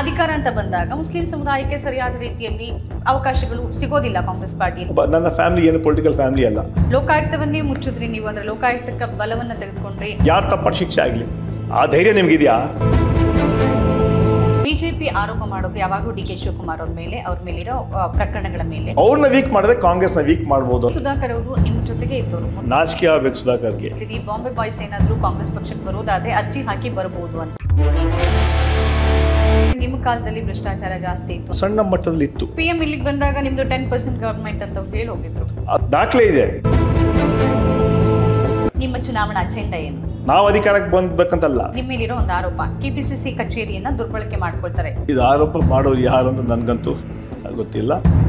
अधिकार ಅಂತ ಬಂದಾಗ ಮುಸ್ಲಿಂ ಸಮುದಾಯಕ್ಕೆ ಸರಿಯಾದ ರೀತಿಯಲ್ಲಿ ಅವಕಾಶಗಳು ಸಿಗೋದಿಲ್ಲ ಕಾಂಗ್ರೆಸ್ ಪಾರ್ಟಿಯಲ್ಲಿ. ನನ್ನ ಫ್ಯಾಮಿಲಿ ಏನು ಪೊಲಿಟಿಕಲ್ ಫ್ಯಾಮಿಲಿ ಅಲ್ಲ. ಲೋಕಾಯುಕ್ತವನ್ನೇ ಮುಚ್ಚುತ್ರಿ ನೀವು, ಅಂದ್ರೆ ಲೋಕಾಯುಕ್ತಕ್ಕೆ ಬಲವನ್ನ ತೆಗೆದುಕೊಂಡ್ರಿ. ಯಾರು ತಪ್ಪಿನ ಶಿಕ್ಷೆ ಆಗಲಿ ಆ ಧೈರ್ಯ ನಿಮಗೆ ಇದೆಯಾ? ಬಿಜೆಪಿ ಆರೋಪ ಮಾಡೋಕೆ ಯಾವಾಗಲೂ ಡಿ ಕೆ ಶಿವಕುಮಾರ್ ಅವರ ಮೇಲೆ ಅವರ ಮೇಲಿರೋ ಪ್ರಕರಣಗಳ ಮೇಲೆ ಅವರನ್ನ ವೀಕ್ ಮಾಡಿದ್ರೆ ಕಾಂಗ್ರೆಸ್ನ ವೀಕ್ ಮಾಡಬಹುದು. ಸುಧಾಕರ್ ಅವರು ನಿಮ್ಮ ಜೊತೆಗೆ ಇದ್ದವರು, ನಾಚಿಕೆ ಆಗಬೇಕು ಸುಧಾಕರ್ಗೆ. ಈ ಬಾಂಬೆ ಬಾಯ್ಸ್ ಏನಾದರೂ ಕಾಂಗ್ರೆಸ್ ಪಕ್ಷಕ್ಕೆ ಬರೋದಾದ್ರೆ ಅರ್ಜಿ ಹಾಕಿ ಬರಬಹುದು ಅಂತ. ನಿಮ್ಮ ಕಾಲದಲ್ಲಿ ಭ್ರಷ್ಟಾಚಾರ ಜಾಸ್ತಿ ಇತ್ತು, ಸಣ್ಣ ಮಟ್ಟದಲ್ಲಿ ಇತ್ತು. ಪಿಎಂ ಇಲ್ಲಿಗೆ ಬಂದಾಗ ನಿಮ್ದು 10% ಗವರ್ನಮೆಂಟ್ ಅಂತ ಹೇಳಿ ಹೋಗಿದ್ರು, ದಾಖಲೆ ಇದೆ. ನಿಮ್ಮ ಚುನಾವಣಾ ಅಜೆಂಡಾ ಏನು? ನಾವು ಅಧಿಕಾರಕ್ಕೆ ಬಂದ್ಬೇಕಂತಲ್ಲ. ನಿಮ್ಮೇಲಿರೋ ಒಂದು ಆರೋಪ, ಕೆಪಿಸಿಸಿ ಕಚೇರಿಯನ್ನ ದುರ್ಬಳಕೆ ಮಾಡ್ಕೊಳ್ತಾರೆ. ಇದು ಆರೋಪ ಮಾಡೋರು ಯಾರು ಅಂತ ನನಗಂತೂ ಗೊತ್ತಿಲ್ಲ.